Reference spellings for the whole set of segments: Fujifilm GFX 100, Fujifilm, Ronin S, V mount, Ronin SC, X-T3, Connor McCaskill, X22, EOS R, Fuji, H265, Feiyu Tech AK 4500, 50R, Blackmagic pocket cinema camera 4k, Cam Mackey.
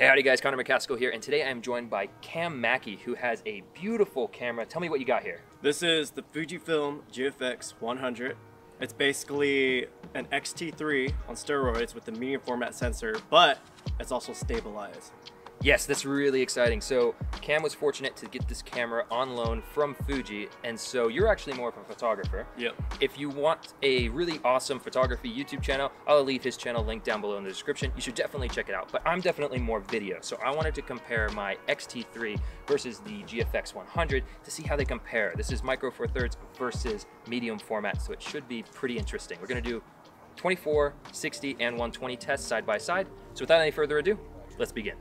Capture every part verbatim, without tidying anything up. Hey, howdy guys, Connor McCaskill here, and today I am joined by Cam Mackey, who has a beautiful camera. Tell me what you got here. This is the Fujifilm G F X one hundred. It's basically an X T three on steroids with the medium format sensor, but it's also stabilized. Yes, that's really exciting. So Cam was fortunate to get this camera on loan from Fuji, and so you're actually more of a photographer. Yep. If you want a really awesome photography YouTube channel, I'll leave his channel link down below in the description. You should definitely check it out, but I'm definitely more video. So I wanted to compare my X T three versus the G F X one hundred to see how they compare. This is micro four thirds versus medium format, so it should be pretty interesting. We're gonna do twenty-four, sixty, and one twenty tests side by side. So without any further ado, let's begin.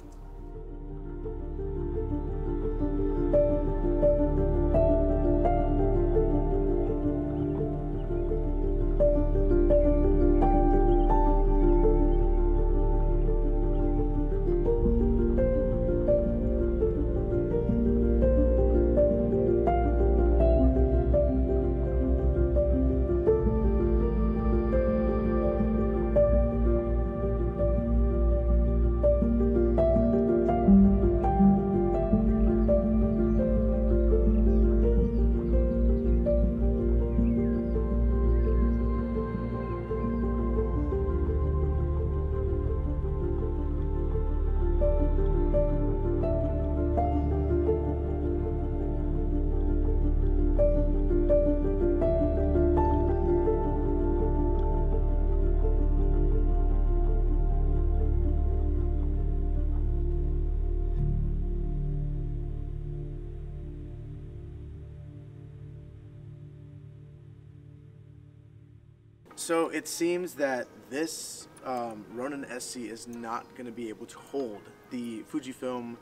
So it seems that this um, Ronin S C is not going to be able to hold the Fujifilm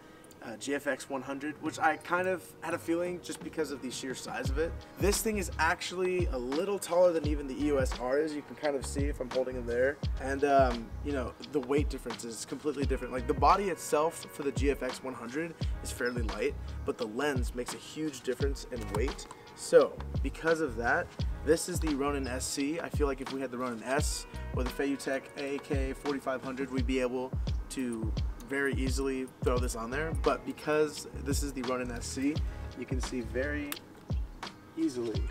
uh, G F X one hundred, which I kind of had a feeling just because of the sheer size of it. This thing is actually a little taller than even the E O S R is. You can kind of see if I'm holding him there. And um, you know, the weight difference is completely different. Like the body itself for the G F X one hundred is fairly light, but the lens makes a huge difference in weight. So because of that, this is the Ronin S C. I feel like if we had the Ronin S or the Feiyu Tech A K forty-five hundred, we'd be able to very easily throw this on there. But because this is the Ronin S C, you can see very easily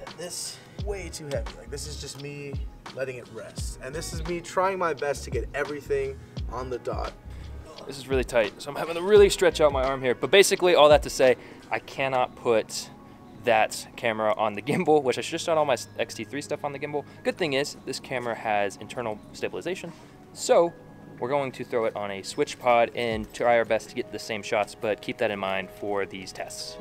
that this is way too heavy. Like this is just me letting it rest. And this is me trying my best to get everything on the dot. This is really tight. So I'm having to really stretch out my arm here. But basically all that to say, I cannot put that camera on the gimbal, which I should have done all my X T three stuff on the gimbal. Good thing is this camera has internal stabilization, so we're going to throw it on a switch pod and try our best to get the same shots, but keep that in mind for these tests.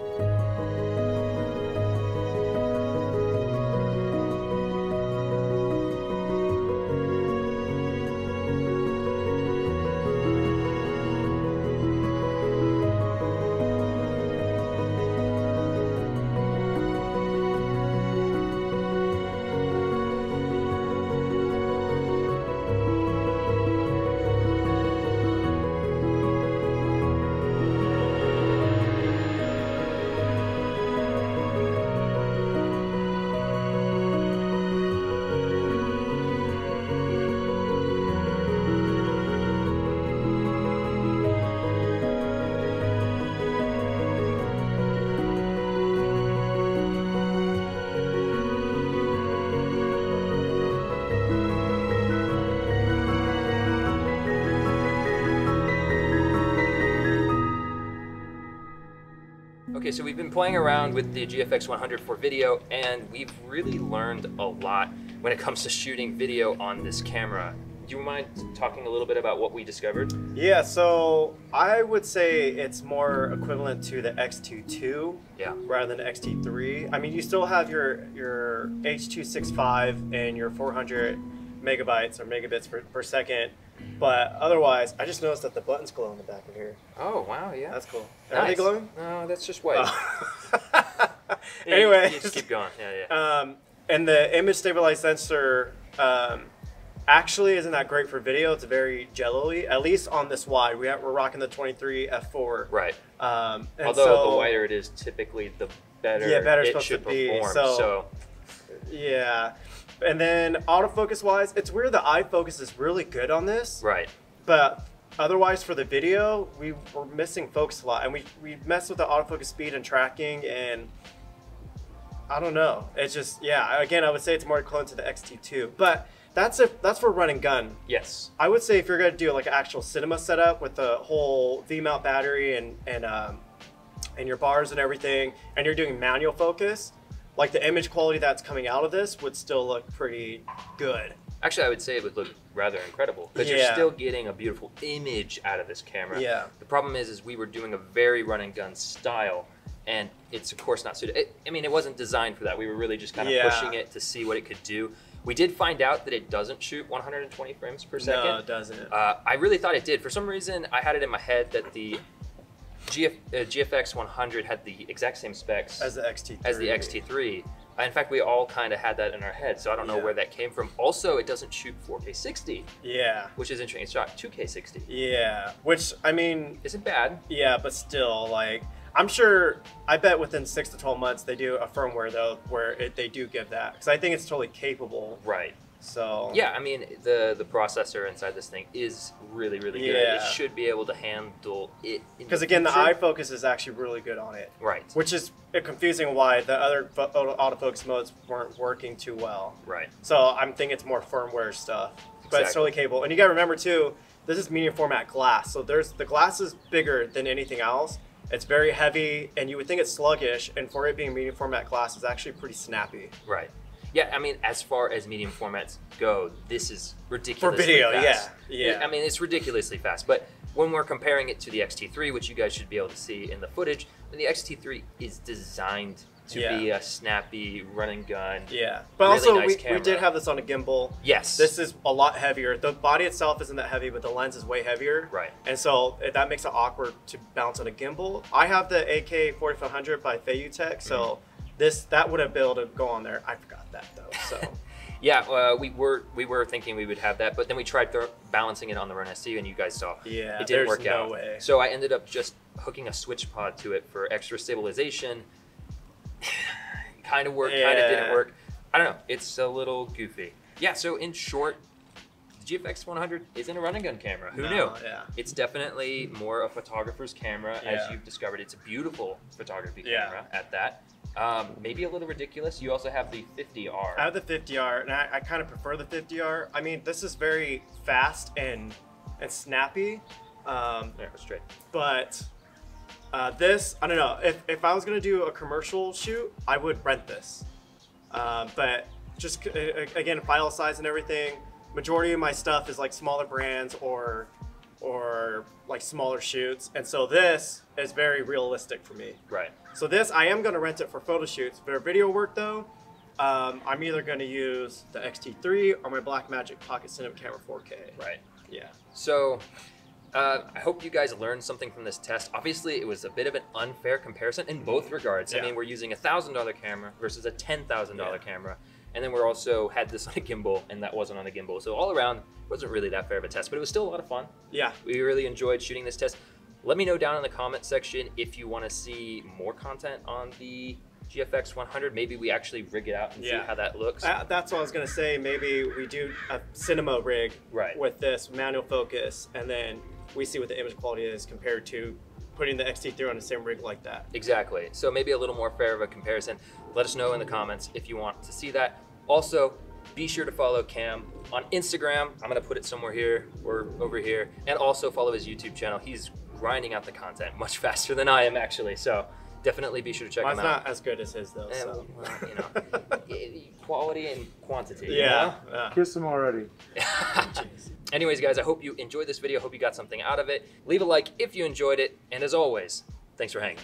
Okay, so we've been playing around with the G F X one hundred for video, and we've really learned a lot when it comes to shooting video on this camera. Do you mind talking a little bit about what we discovered? Yeah, so I would say it's more equivalent to the X twenty-two, yeah, rather than the X T three. I mean, you still have your, your H two sixty-five and your four hundred megabytes or megabits per, per second. But otherwise, I just noticed that the buttons glow in the back of here. Oh, wow, yeah. That's cool. Are nice. They glowing? No, that's just white. Oh. Anyway. You, you just keep going. Yeah, yeah. Um, and the image stabilized sensor um, actually isn't that great for video. It's very jello-y, at least on this wide. We have, we're rocking the twenty-three F four. Right. Um, and although so, the wider it is, typically the better, yeah, better it should perform. So, so. Yeah. And then autofocus wise, it's weird, the eye focus is really good on this. Right. But Otherwise, for the video, we were missing focus a lot, and we, we messed with the autofocus speed and tracking, and I don't know. It's just, yeah, again, I would say it's more clone to the X T two, but that's if that's for run and gun. Yes. I would say if you're gonna do like an actual cinema setup with the whole V mount battery and, and, um, and your bars and everything, and you're doing manual focus, like the image quality that's coming out of this would still look pretty good. Actually, I would say it would look rather incredible, because yeah. you're still getting a beautiful image out of this camera. Yeah. The problem is, is we were doing a very run and gun style, and it's of course not suited. It, I mean, it wasn't designed for that. We were really just kind of yeah. pushing it to see what it could do. We did find out that it doesn't shoot one hundred twenty frames per second. No, it doesn't. Uh, I really thought it did. For some reason, I had it in my head that the G F, uh, G F X one hundred had the exact same specs as the X T three. As the X T three. In fact, we all kind of had that in our head, so I don't know yeah. where that came from. Also, it doesn't shoot four K sixty. Yeah. Which is interesting. It's shot two K sixty. Yeah. Which, I mean... isn't bad. Yeah, but still, like... I'm sure, I bet within six to twelve months they do a firmware, though, where it, they do give that. Because I think it's totally capable. Right. So... yeah, I mean, the, the processor inside this thing is really, really yeah. good. It should be able to handle it. Because, again, future. the eye focus is actually really good on it. Right. Which is confusing why the other autofocus modes weren't working too well. Right. So I'm thinking it's more firmware stuff. Exactly. But it's totally capable. And you got to remember, too, this is medium format glass. So there's the glass is bigger than anything else. It's very heavy, and you would think it's sluggish, and for it being medium format glass, it's actually pretty snappy. Right. Yeah, I mean, as far as medium formats go, this is ridiculously fast. For video, fast. yeah. yeah. I mean, it's ridiculously fast, but when we're comparing it to the X T three, which you guys should be able to see in the footage, the X T three is designed to yeah. be a snappy, run and gun. Yeah, but really also nice we, we did have this on a gimbal. Yes. This is a lot heavier. The body itself isn't that heavy, but the lens is way heavier. Right. And so that makes it awkward to bounce on a gimbal. I have the A K forty-five hundred by Feiyu Tech, so mm-hmm. this that would have been able to go on there. I forgot that though, so. Yeah, uh, we were we were thinking we would have that, but then we tried balancing it on the Ronin S C, and you guys saw yeah, it didn't work no out. Way. So I ended up just hooking a switch pod to it for extra stabilization. Kind of worked, yeah. kind of didn't work. I don't know. It's a little goofy. Yeah. So in short, the G F X one hundred isn't a run and gun camera. Who no, knew? Yeah. It's definitely more a photographer's camera, yeah. as you've discovered. It's a beautiful photography yeah. camera at that. Um, maybe a little ridiculous. You also have the fifty R. I have the fifty R, and I, I kind of prefer the fifty R. I mean, this is very fast and and snappy. Um, yeah, straight. But uh, this, I don't know. If if I was gonna do a commercial shoot, I would rent this. Uh, but just again, file size and everything. Majority of my stuff is like smaller brands or or like smaller shoots, and so this is very realistic for me. Right. So this, I am gonna rent it for photo shoots. For video work though, um, I'm either gonna use the X T three or my Blackmagic pocket cinema camera four K. Right. Yeah. So uh, I hope you guys learned something from this test. Obviously it was a bit of an unfair comparison in both regards. Yeah. I mean, we're using a one thousand dollar camera versus a ten thousand dollar yeah. camera. And then we also had this on a gimbal, and that wasn't on a gimbal. So all around, it wasn't really that fair of a test, but it was still a lot of fun. Yeah. We really enjoyed shooting this test. Let me know down in the comment section if you want to see more content on the G F X one hundred. Maybe we actually rig it out and yeah. see how that looks. I, that's what I was going to say. Maybe we do a cinema rig right. with this manual focus, and then we see what the image quality is compared to putting the X T three on the same rig like that. Exactly. So maybe a little more fair of a comparison. Let us know in the comments if you want to see that. Also, be sure to follow Cam on Instagram. I'm going to put it somewhere here or over here. And also follow his YouTube channel. He's grinding out the content much faster than I am, actually. So definitely be sure to check Mine's him out. Mine's not as good as his, though. And, so. Well, you know, quality and quantity. Yeah. You know? yeah. Kiss him already. Anyways, guys, I hope you enjoyed this video. Hope you got something out of it. Leave a like if you enjoyed it. And as always, thanks for hanging.